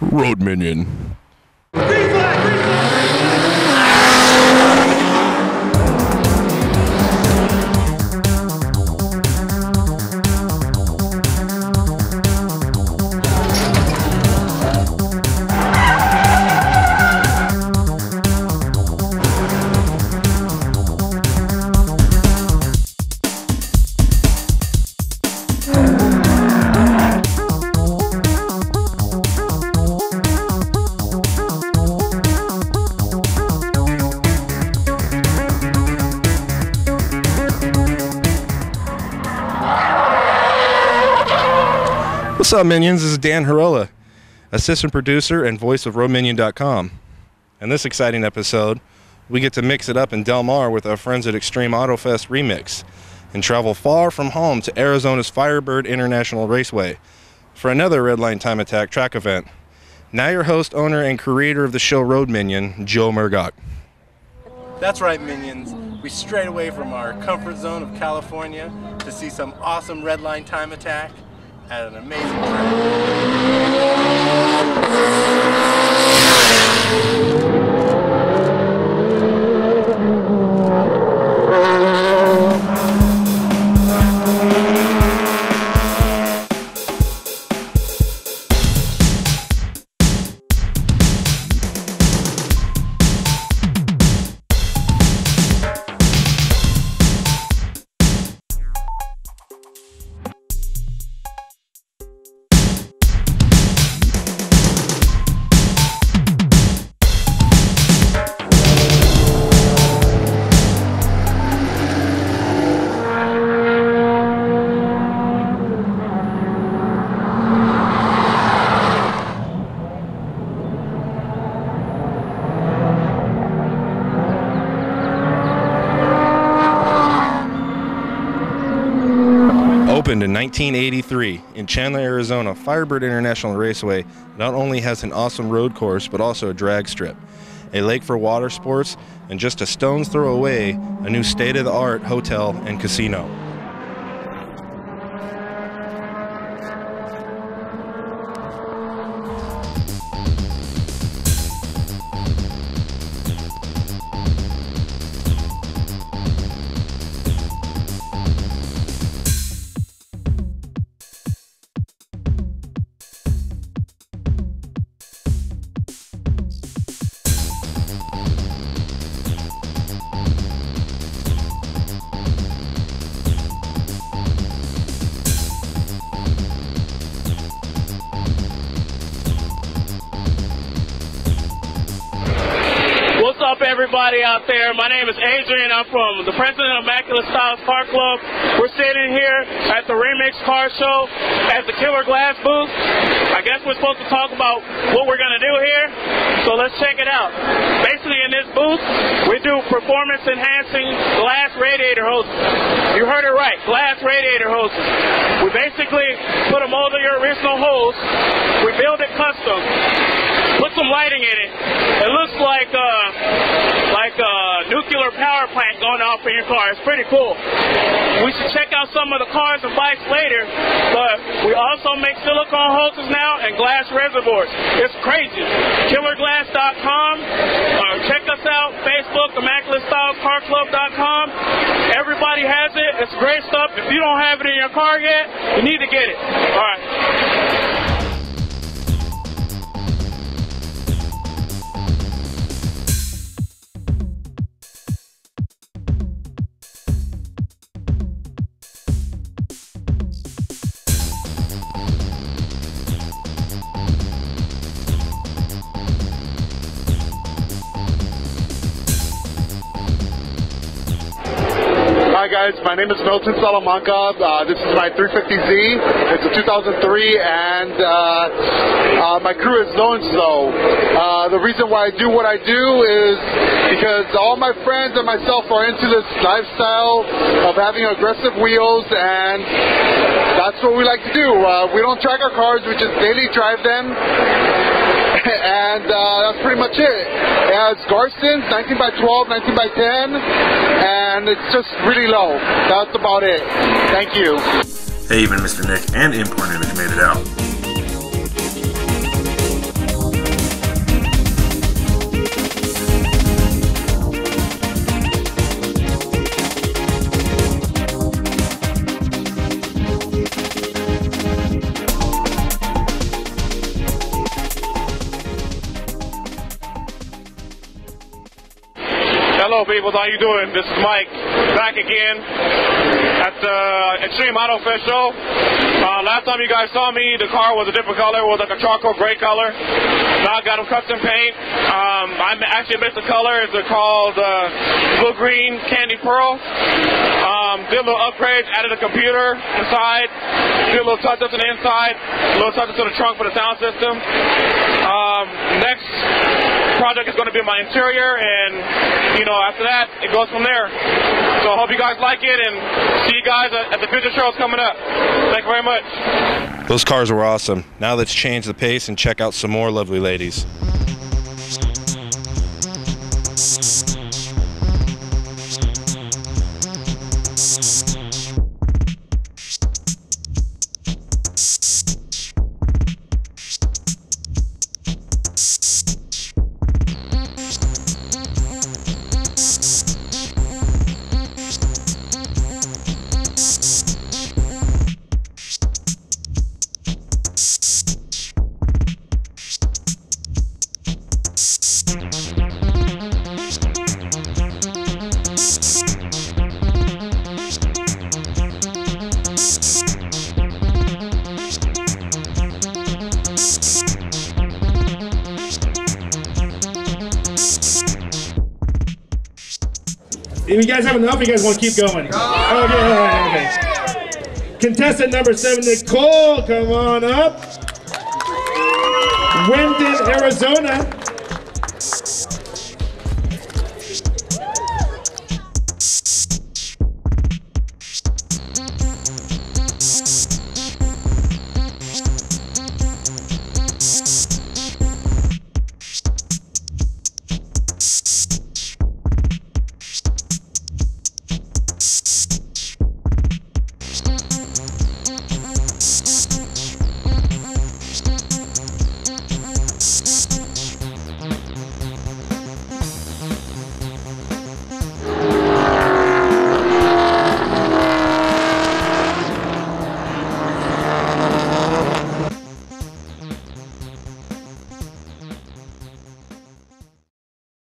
Road Minion. What's up, Minions? This is Dan Heryla, assistant producer and voice of RoadMinion.com. In this exciting episode, we get to mix it up in Del Mar with our friends at Extreme Autofest Remix and travel far from home to Arizona's Firebird International Raceway for another Redline Time Attack track event. Now your host, owner, and creator of the show Road Minion, Joe Murgach. That's right, Minions. We strayed away from our comfort zone of California to see some awesome Redline Time Attack at an amazing track. Opened in 1983 in Chandler, Arizona, Firebird International Raceway not only has an awesome road course, but also a drag strip, a lake for water sports, and just a stone's throw away, a new state-of-the-art hotel and casino. Everybody out there, my name is Adrian. I'm from the president of Immaculate Style Car Club. We're sitting here at the Remix Car Show at the Killer Glass booth. I guess we're supposed to talk about what we're going to do here, so let's check it out. Basically, in this booth, we do performance enhancing glass radiator hoses. You heard it right, glass radiator hoses. We basically put them over your original hose. We build it custom. Put some lighting in it. It looks like a nuclear power plant going off in your car. It's pretty cool. We should check out some of the cars and bikes later, but we also make silicone hoses now and glass reservoirs. It's crazy. KillerGlass.com. Check us out. Facebook, ImmaculateStyleCarClub.com. Everybody has it. It's great stuff. If you don't have it in your car yet, you need to get it. All right. Hi guys, my name is Milton Salamanca. This is my 350Z. It's a 2003, and my crew is Zonzo. The reason why I do what I do is because all my friends and myself are into this lifestyle of having aggressive wheels, and that's what we like to do. We don't track our cars, we just daily drive them. And that's pretty much it. It's Garsons, 19x12, 19x10, and it's just really low. That's about it. Thank you. Hey, even Mr. Nick and Import Image made it out. Hello, people. How you doing? This is Mike, back again at the Extreme Autofest show. Last time you guys saw me, the car was a different color. It was like a charcoal gray color. Now I got them custom paint. I actually mixed the colors. They're called Blue Green Candy Pearl. Did a little upgrades, added a computer inside. Did a little touch-ups on the inside. A little touch-ups to the trunk for the sound system. Next project is going to be my interior, and you know, after that it goes from there. So I hope you guys like it, and see you guys at the future shows coming up. Thank you very much. Those cars were awesome. Now let's change the pace and check out some more lovely ladies. If you guys have enough, you guys want to keep going. Okay. Contestant number 7, Nicole, come on up. Wendon, Arizona.